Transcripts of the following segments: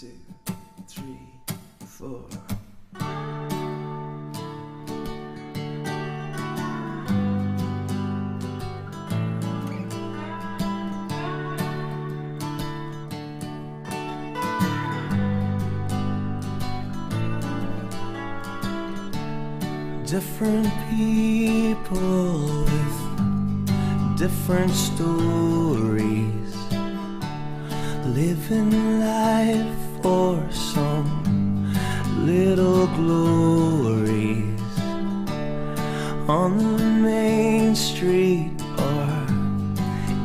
two, three, four. Different people with different stories, living life for some little glories. On the main street or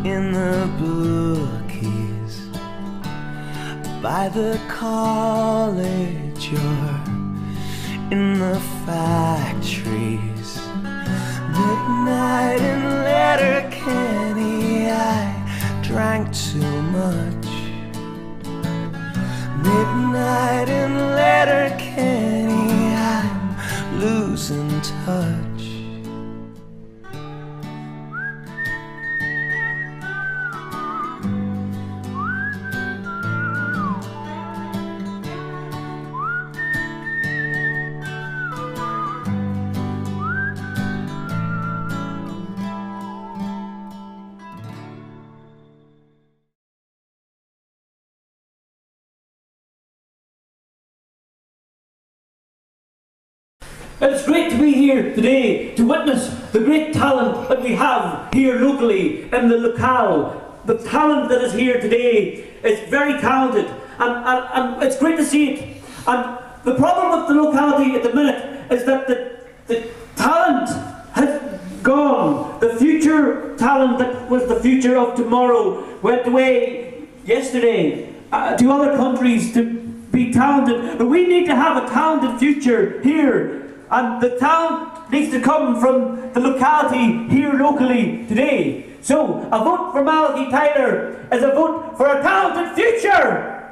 in the bookies, by the college or in the factories. Midnight in Letterkenny, I drank too much. Midnight in Letterkenny, I'm losing touch. It's great to be here today to witness the great talent that we have here locally in the locale. The talent that is here today is very talented, and it's great to see it. And the problem with the locality at the minute is that the talent has gone. The future talent that was the future of tomorrow went away yesterday to other countries to be talented. But we need to have a talented future here. And the talent needs to come from the locality here locally today. So a vote for Malachy Tyler is a vote for a talented future.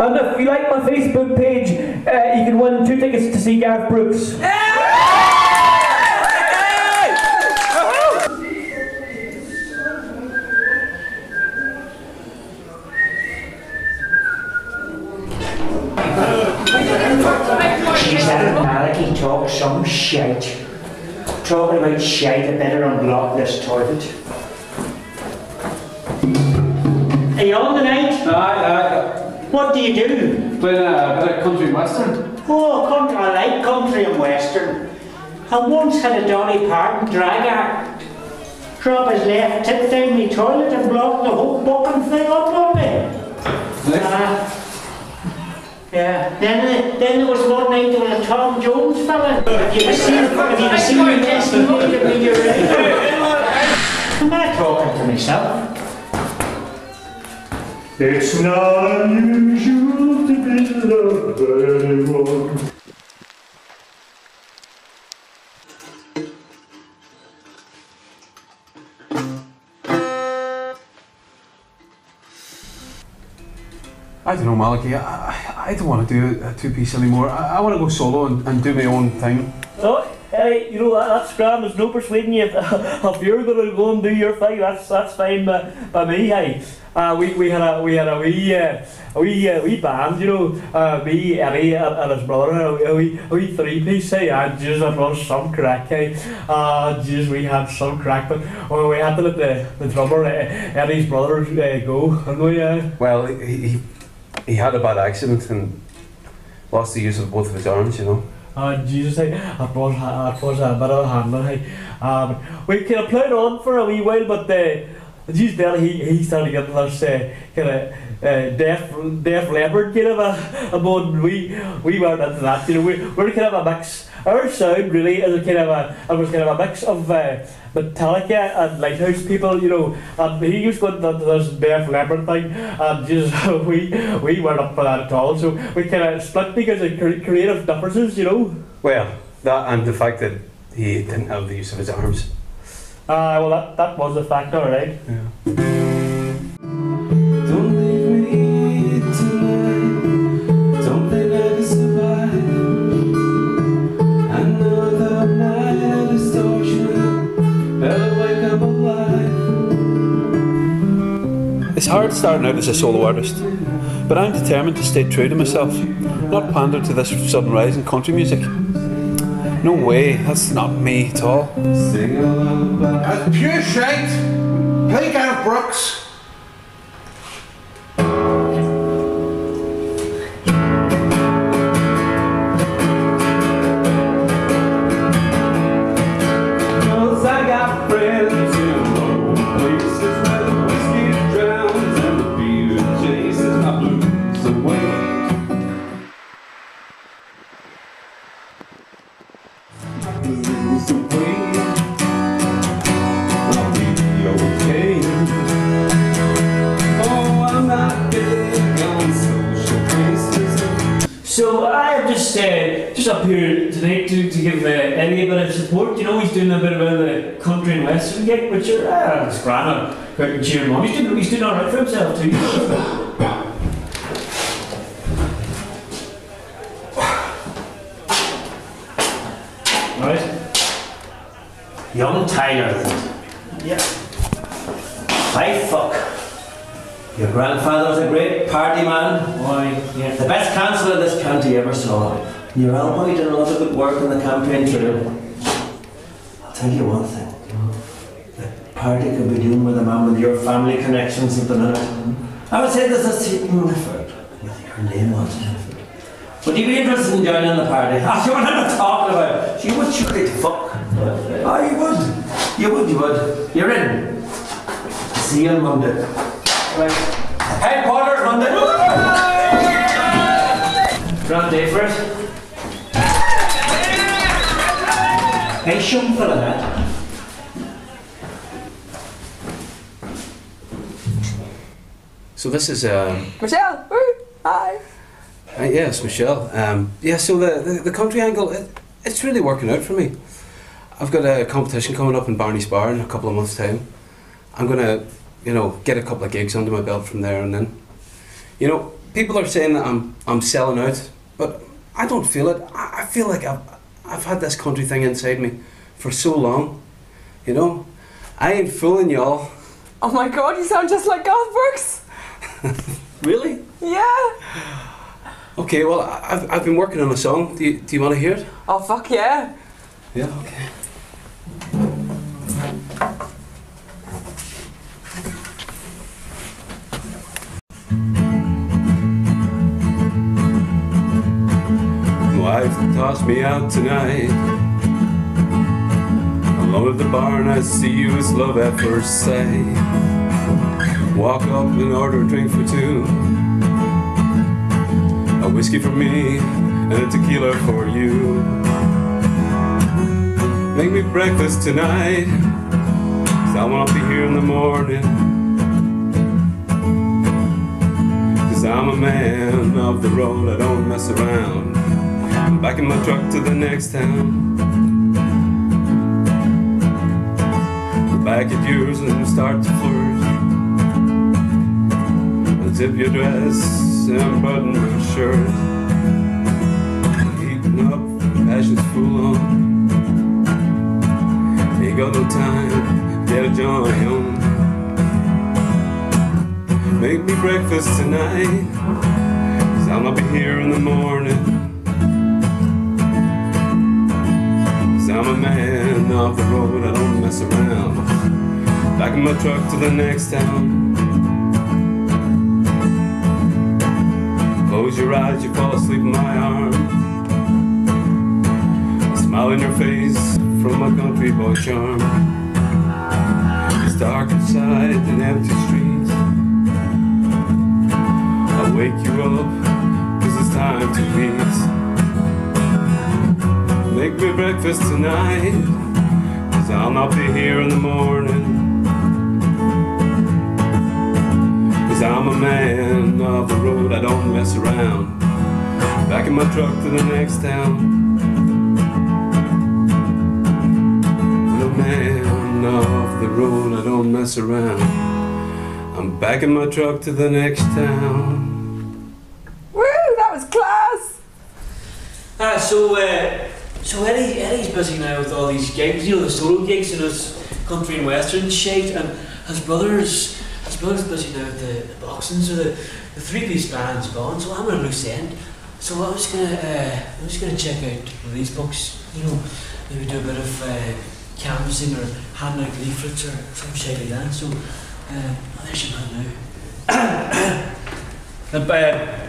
And if you like my Facebook page, you can win 2 tickets to see Garth Brooks. Yeah! She said if Malachy talks some shite, talking about shite, I better unblock this toilet. Are you on the night? Aye. What do you do? Play a bit of country and western. Oh, country, I like country and western. I once had a Donnie Parton drag act. Drop his left tip down my toilet and blocked the whole fucking thing up on me. Nice. Yeah. Then there was one night there was a Tom Jones fella. Have you seen the best look at me? You're right. Am I talking to myself? It's not unusual to be loved by anyone. I don't know, Malachy, I don't want to do a two-piece anymore. I want to go solo and do my own thing. Oh, hey, you know, that scram is no persuading you. If you're going to go and do your thing, that's fine by me, hey. We had a wee band, you know, me, Eddie and his brother, a wee three-piece, hey, and jeez, that was some crack, hey, jeez, we had some crack, but we had to let the drummer, Eddie's brother, go, and we, well, he had a bad accident and lost the use of both of his arms, you know. Jesus, hey, that was a bit of a handler, hey. We kind of played on for a wee while, but, geez, Billy, he started getting this kind of Def Leppard kind of a mode. We weren't into that, you know. We're kind of a mix. Our sound really is kind of a mix of Metallica and Lighthouse people, you know. And he was going into this Def Leppard thing, and just we weren't up for that at all. So we kind of split because of creative differences, you know. Well, that and the fact that he didn't have the use of his arms. Well, that was a factor, right? Yeah. Don't leave me tonight. Don't think I can survive. I know the night is torture. Better wake up alive. It's hard starting out as a solo artist, but I'm determined to stay true to myself, not pander to this sudden rise in country music. No way, that's not me at all. That's pure shite. Play Garth Brooks. So I have just up here tonight to give Eddie a bit of support. You know, he's doing a bit of a country and western gig, which is grand. Quick and cheering him on. He's doing all right for himself too. Right. Young Tyler. Yeah. Why fuck? Your grandfather was a great party man. Why? Yeah. The best councillor this county ever saw. And your old boy did a lot of good work on the campaign trail. I'll tell you one thing. The party could be doing with a man with your family connections at the minute. I would say there's a certain effort with your name on it. Would you be interested in joining the party? That's what I'm talking about. You would surely fuck. Oh, you would. You're in. See you on Monday. Like, headquarters on the round day for us. Hey, shum for that. So this is Michelle. Hi. Yes, Michelle. Yeah. So the country angle, it's really working out for me. I've got a competition coming up in Barney's Bar in a couple of months' time. I'm gonna, you know, get a couple of gigs under my belt from there, and then, you know, people are saying that I'm selling out, but I don't feel it. I feel like I've had this country thing inside me for so long, you know. I ain't fooling y'all. Oh my God, you sound just like Garth Brooks. Really? Yeah. Okay, well, I've been working on a song. Do you want to hear it? Oh fuck yeah. Yeah. Okay. Tossed me out tonight. I'm alone at the bar and I see you as love at first sight. Walk up and order a drink for two, a whiskey for me and a tequila for you. Make me breakfast tonight, 'cause I won't be here in the morning. 'Cause I'm a man of the road, I don't mess around. I'm back in my truck to the next town. Go back at yours and start to flirt. I'll zip your dress and button my shirt. Heating up, passion's full on. Ain't got no time, get a joint on. Make me breakfast tonight, 'cause I'll not be here in the morning. I'm a man off the road, I don't mess around. Back in my truck to the next town. Close your eyes, you fall asleep in my arm. A smile in your face from a country boy charm. It's dark inside an empty street. I'll wake you up, 'cause it's time to meet. Make me breakfast tonight, 'cause I'll not be here in the morning. 'Cause I'm a man of the road, I don't mess around. Back in my truck to the next town. I'm a man of the road, I don't mess around. I'm back in my truck to the next town. Woo, that was class! So Eddie's busy now with all these gigs, you know, the solo gigs and his country and western shit, and his brother's it's good, especially now with the boxing. So the three-piece band's gone, so I'm a loose end. So I was gonna I was gonna check out these books, you know, maybe do a bit of canvassing or handing out leaflets or some shit like that. So there's your man now.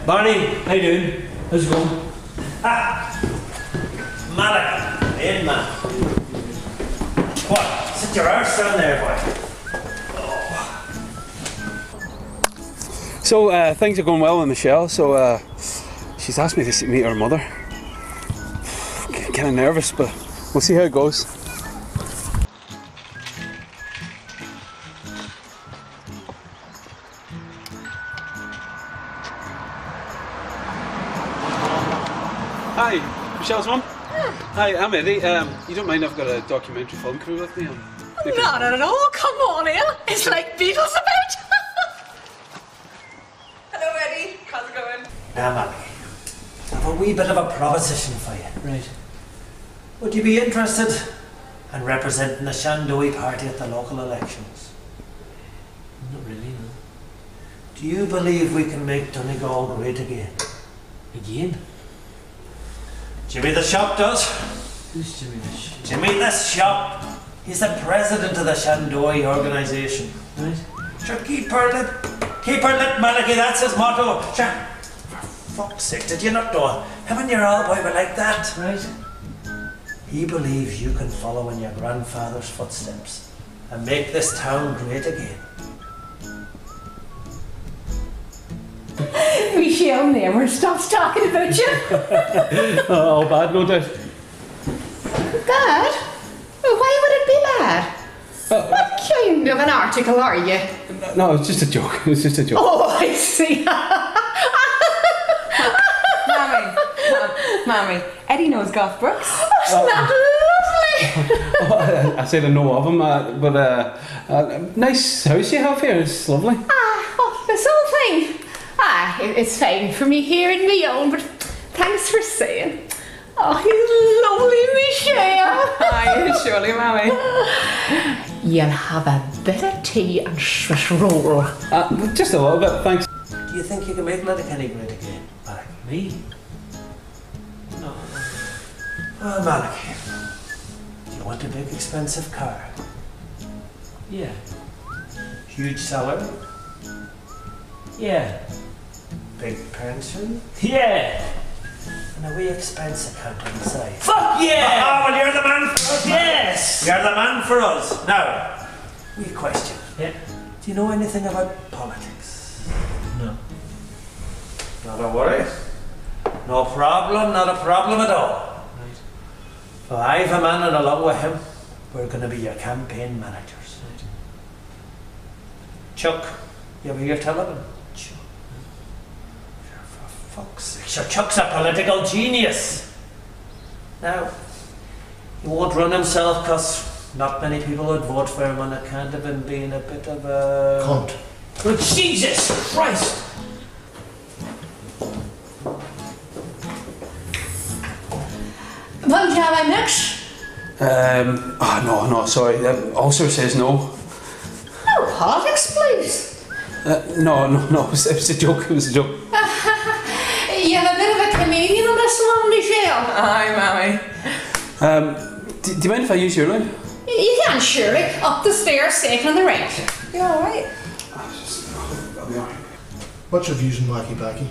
Barney, how you doing? How's it going? Maddox, hey man. What? Sit your arse down there, boy. Oh. So things are going well in the shell. So she's asked me to meet her mother. Kind of nervous, but we'll see how it goes. Hi, Michelle's mum. Hi, I'm Eddie. You don't mind I've got a documentary film crew with me? Not at all, come on in. It's like Beatles about. Hello Eddie, how's it going? Now Mummy, I've a wee bit of a proposition for you. Right. Would you be interested in representing the Shandoi party at the local elections? Not really, no. Do you believe we can make Donegal great again? Again? Jimmy the Shop does. Who's Jimmy the Shop? Jimmy the Shop. He's the president of the Shandoi organisation. Right. Sure, keep her lit, Maliki, that's his motto. Sure. For fuck's sake, did you not know? Him and your old boy were like that. Right. He believes you can follow in your grandfather's footsteps and make this town great again. Michelle never stops talking about you. Oh, bad, no doubt. Bad? Why would it be bad? What kind of an article are you? No, it's just a joke. It's just a joke. Oh, I see. Mammy, Eddie knows Garth Brooks. Oh, isn't that lovely? I said I know of him, but nice house you have here. It's lovely. Ah, oh, this whole thing. Ah, it's fine for me here in my own, but thanks for saying. Oh, he's lovely, Michelle. Aye, surely, Mammy. You'll have a bit of tea and swish roll. Just a little bit, thanks. Do you think you can make Letterkenny great again? Like me? No. Well, Malachy, do you want a big, expensive car? Yeah. Huge salary? Yeah. Big pension? Yeah! And a wee expense account on the side. Fuck yeah! Oh, well, you're the man for us! Yes! You're the man for us! Now, wee question. Yeah? Do you know anything about politics? No. Not a worry. No problem, not a problem at all. Right. For I've a man and along with him, we're going to be your campaign managers. Right. Chuck, you ever hear tell of him? Fuck's sake. Sure, Chuck's a political genius. Now, he won't run himself because not many people would vote for him on account of him being a bit of a... cunt. But Jesus Christ! Won't you have a mix? Oh, no, sorry. Also says no. No politics, please. No, it was a joke, You have a bit of a comedian on this one, Michelle. Aye, Mammy. Do you mind if I use your room? You can, surely. Up the stairs, safe and on the right. You alright? I'll be alright. What's your views on wacky-backy?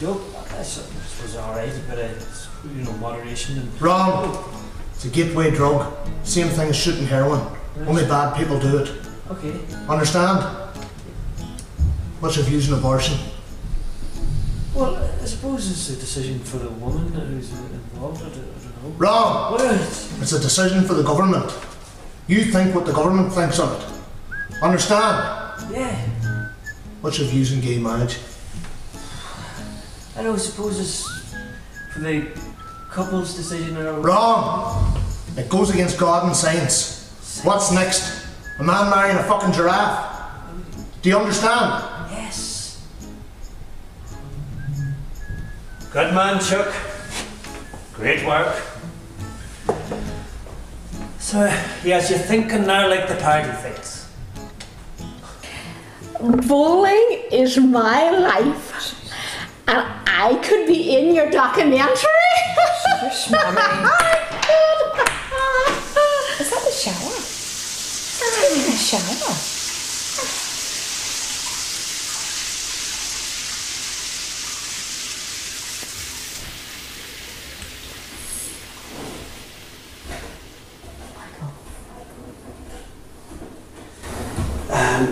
Yo, I suppose alright, but it's, you know, moderation and... Wrong! It's a gateway drug. Same thing as shooting heroin. Right. Only bad people do it. Okay. Understand? What's your views on abortion? Well, I suppose it's a decision for the woman who's involved, I don't know. Wrong! What? It's a decision for the government. You think what the government thinks on it. Understand? Yeah. What's your views on gay marriage? I don't suppose it's for the couple's decision or... Wrong! It goes against God and science. What's next? A man marrying a fucking giraffe? Do you understand? Yes. Good man, Chuck. Great work. So, yes, you're thinking now like the party thinks. Bowling is my life. And I could be in your documentary. Shush, Mommy. Is that the shower? It's taking a shower.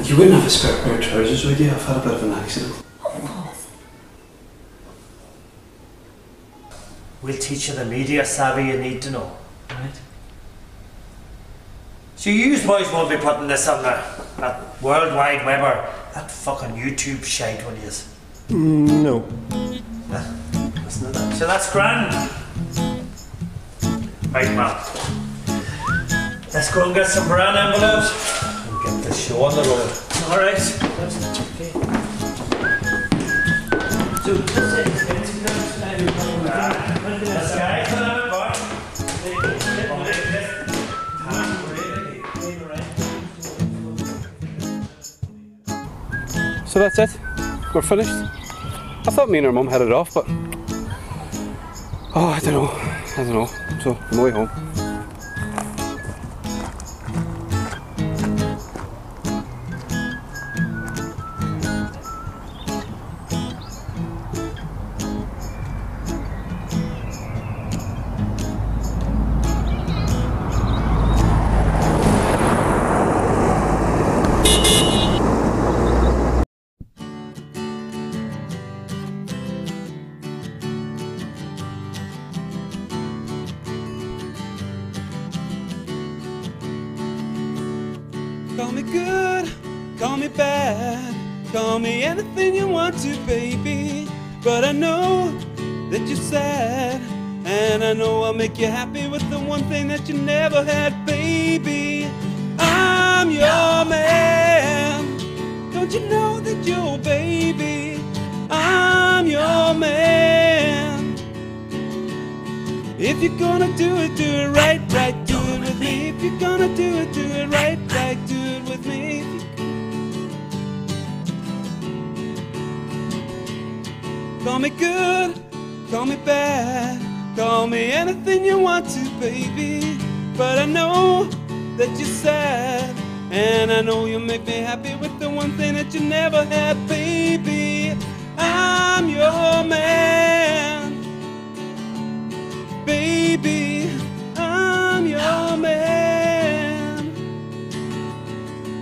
You wouldn't have a spare pair of trousers, would you? I've had a bit of an accident. We'll teach you the media savvy you need to know. Right. So you boys won't be putting this on that World Wide Web or that fucking YouTube shite, will you? No. Listen to that. So that's grand. Right, man. Let's go and get some brown envelopes. Get the show on the road. Alright. So, that's it. We're finished. I thought me and her mum headed off, but oh, I don't know. So, I'm way home. Call me good, call me bad, call me anything you want to, baby. But I know that you're sad, and I know I'll make you happy with the one thing that you never had, baby. I'm your man. Don't you know that you're baby? I'm your man. If you're gonna do it right, do it with me. If you're gonna do it right, do it with me. Call me good, call me bad, call me anything you want to, baby. But I know that you're sad, and I know you'll make me happy with the one thing that you never had, baby. I'm your man, baby. I'm your man.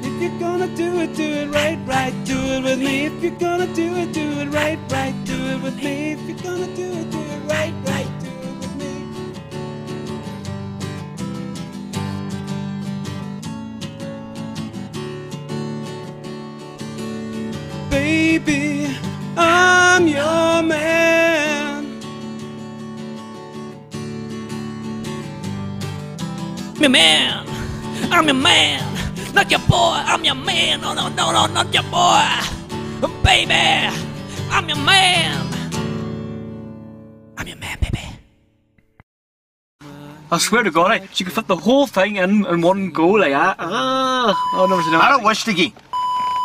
If you're gonna do it right, do it with me. If you're gonna do it right, do it with me. If you're gonna do it right, do it with me. Baby, I'm your man. I'm your man, I'm your man, not your boy, I'm your man, no, not your boy, baby, I'm your man, baby. I swear to God, she could fit the whole thing in one go like that. I don't watch the game.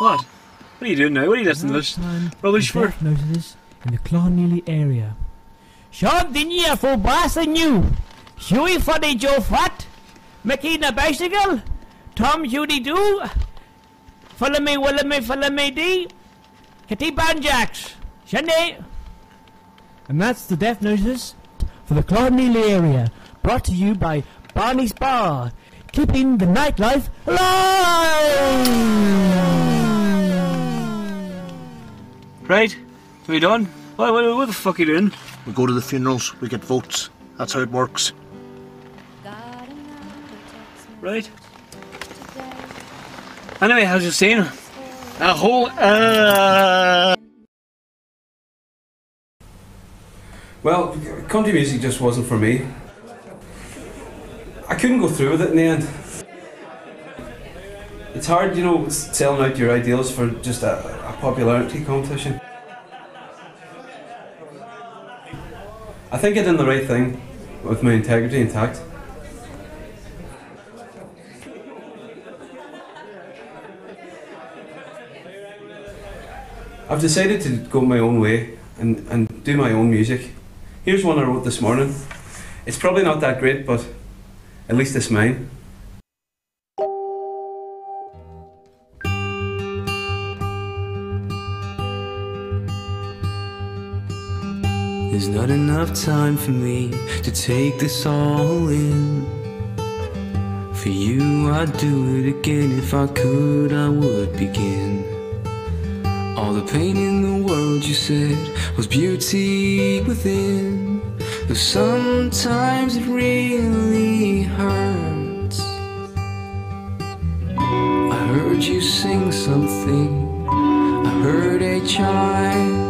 What? What are you doing now? What are you listening to this rubbish for? Notices in the Cloughaneely area. Sean Dinier for Bassin you, Huey Fuddy Joe Fat. Makina bicycle, Tom Judy do, follow me D, Kitty Banjacks, Shandoi. And that's the death noises for the Cloughaneely area, brought to you by Barney's Bar, keeping the nightlife alive. Right, are we done? What the fuck are you doing? We go to the funerals, we get votes. That's how it works. Right. Anyway, as you've seen, a whole. Well, country music just wasn't for me. I couldn't go through with it in the end. It's hard, you know, selling out your ideals for just a popularity competition. I think I did the right thing with my integrity intact. I've decided to go my own way and do my own music. Here's one I wrote this morning. It's probably not that great, but at least it's mine. There's not enough time for me to take this all in. For you, I'd do it again. If I could, I would begin. All the pain in the world, you said, was beauty within. Though sometimes it really hurts. I heard you sing something. I heard a chime.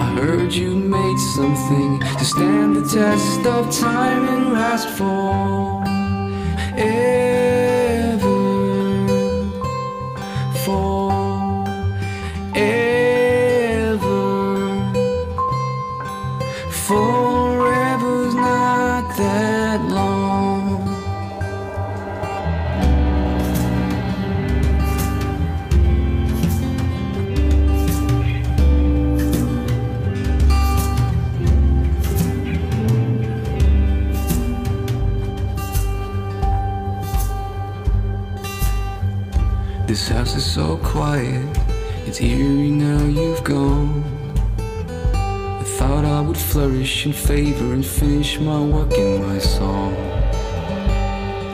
I heard you made something to stand the test of time and last forever's not that long. This house is so quiet, it's eerie now you've gone. I thought I would flourish in favor and finish my work and my song.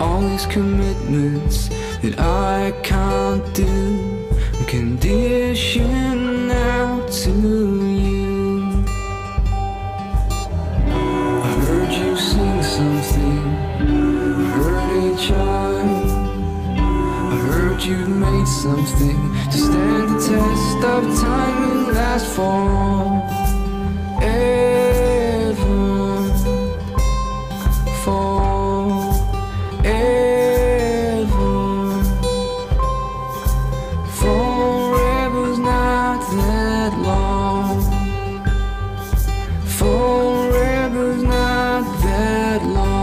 All these commitments that I can't do, I'm conditioned now to you. I heard you sing something, I heard a chime. You made something to stand the test of time and last forever's not that long, forever's not that long.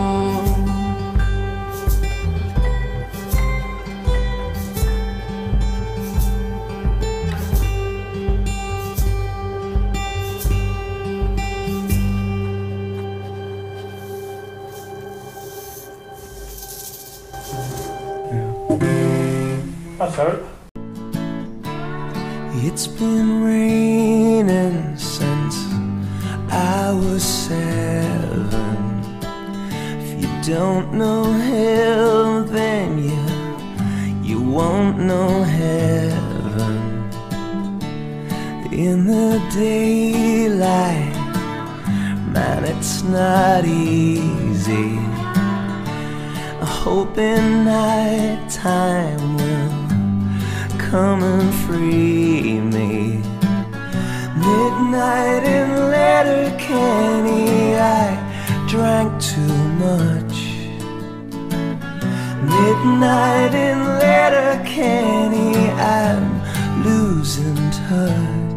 It's been raining since I was 7. If you don't know hell, then you won't know heaven. In the daylight, man, it's not easy. I hope in night time will come and free me. Midnight in Letterkenny, I drank too much. Midnight in Letterkenny, I'm losing touch.